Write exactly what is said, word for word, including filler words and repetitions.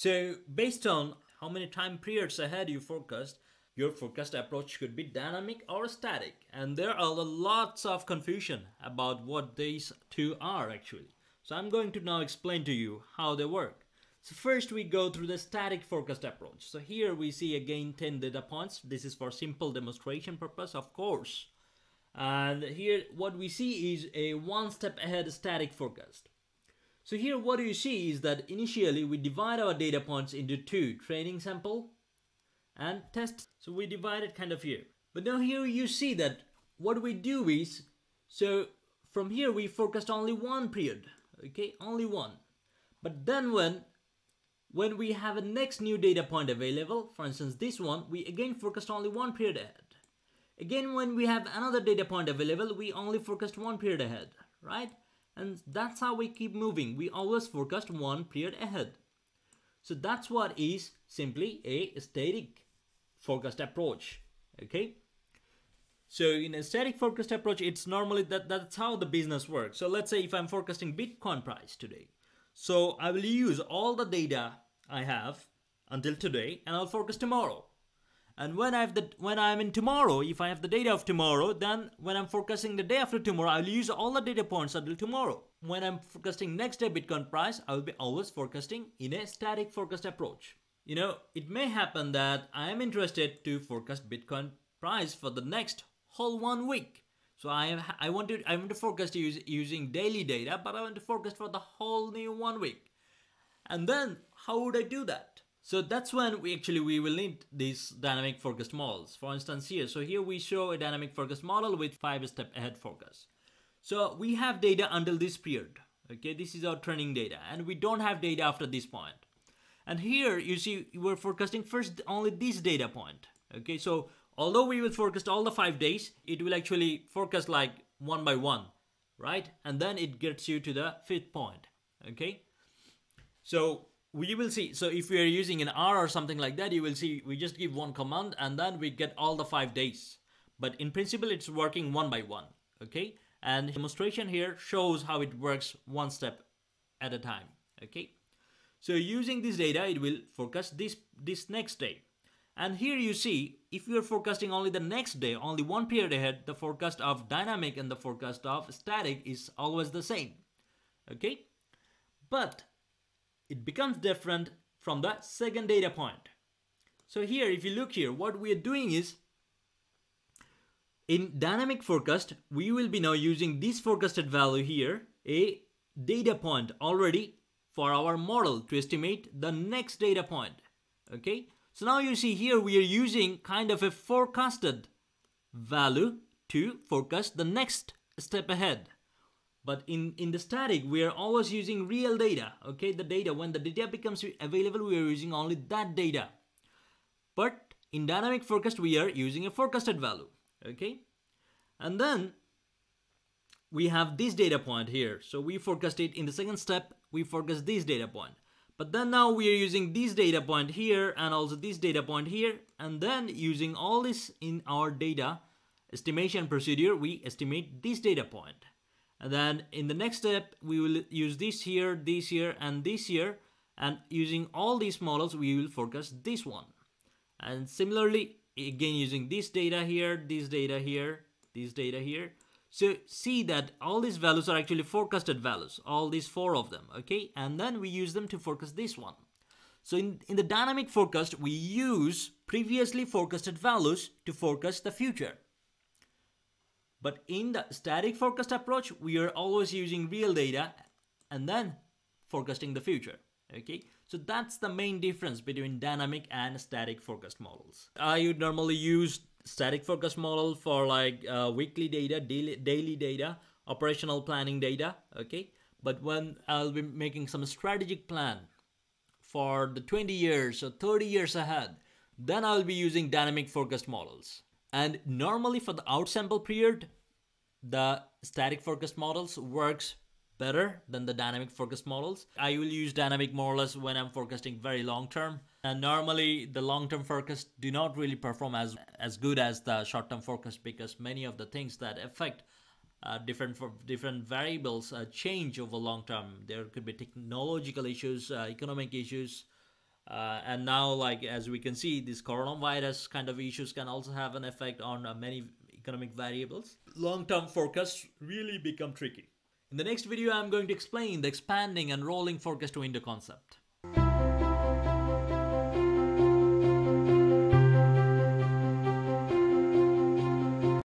So based on how many time periods ahead you forecast, your forecast approach could be dynamic or static, and there are lots of confusion about what these two are actually. So I'm going to now explain to you how they work. So first we go through the static forecast approach. So here we see again ten data points. This is for simple demonstration purpose, of course. And here what we see is a one step ahead static forecast. So here what you see is that initially we divide our data points into two, training sample and test. So we divide it kind of here. But now here you see that what we do is, so from here we forecast only one period, okay, only one. But then when When we have a next new data point available, for instance this one, we again forecast only one period ahead. Again, when we have another data point available, we only forecast one period ahead, right? And that's how we keep moving. We always forecast one period ahead. So that's what is simply a static forecast approach, okay? So in a static forecast approach, it's normally that that's how the business works. So let's say if I'm forecasting Bitcoin price today, so I will use all the data I have until today and I'll forecast tomorrow. And when I have the when I'm in tomorrow, if I have the data of tomorrow, then when I'm forecasting the day after tomorrow, I will use all the data points until tomorrow. When I'm forecasting next day Bitcoin price, I will be always forecasting in a static forecast approach. You know, it may happen that I am interested to forecast Bitcoin price for the next whole one week. So I am, I want to I want to forecast use, using daily data, but I want to forecast for the whole new one week. And then how would I do that? So that's when we actually we will need these dynamic forecast models. For instance here, so here we show a dynamic forecast model with five step ahead forecast. So we have data until this period. Okay, this is our training data, and we don't have data after this point. And here you see we're forecasting first only this data point. Okay, so although we will forecast all the five days, it will actually forecast like one by one, right? And then it gets you to the fifth point, okay? So we will see, so if we are using an R or something like that, you will see we just give one command and then we get all the five days. But in principle, it's working one by one, okay? And demonstration here shows how it works one step at a time, okay? So using this data, it will forecast this, this next day. And here you see, if you are forecasting only the next day, only one period ahead, the forecast of dynamic and the forecast of static is always the same, okay? But it becomes different from the second data point. So here, if you look here, what we are doing is, in dynamic forecast, we will be now using this forecasted value here, a data point already for our model to estimate the next data point, okay? So now you see here we are using kind of a forecasted value to forecast the next step ahead. But in, in the static, we are always using real data, okay? The data, when the data becomes available, we are using only that data. But in dynamic forecast, we are using a forecasted value, okay? And then we have this data point here. So we forecast it in the second step, we forecast this data point. But then now we are using this data point here and also this data point here, and then using all this in our data estimation procedure, we estimate this data point. And then in the next step, we will use this here, this here, and this here, and using all these models, we will forecast this one. And similarly, again, using this data here, this data here, this data here. So see that all these values are actually forecasted values, all these four of them, okay? And then we use them to forecast this one. So in, in the dynamic forecast, we use previously forecasted values to forecast the future. But in the static forecast approach, we are always using real data and then forecasting the future, okay? So that's the main difference between dynamic and static forecast models. I would normally use static forecast model for like uh, weekly data, daily, daily data, operational planning data, okay? But when I'll be making some strategic plan for the twenty years or thirty years ahead, then I'll be using dynamic forecast models. And normally for the outsample period, the static forecast models works better than the dynamic forecast models. I will use dynamic more or less when I'm forecasting very long term. And normally the long-term forecasts do not really perform as, as good as the short-term forecast because many of the things that affect uh, different, different variables uh, change over long-term. There could be technological issues, uh, economic issues, Uh, and now, like, as we can see, these coronavirus kind of issues can also have an effect on uh, many economic variables. Long-term forecasts really become tricky. In the next video, I'm going to explain the expanding and rolling forecast window concept.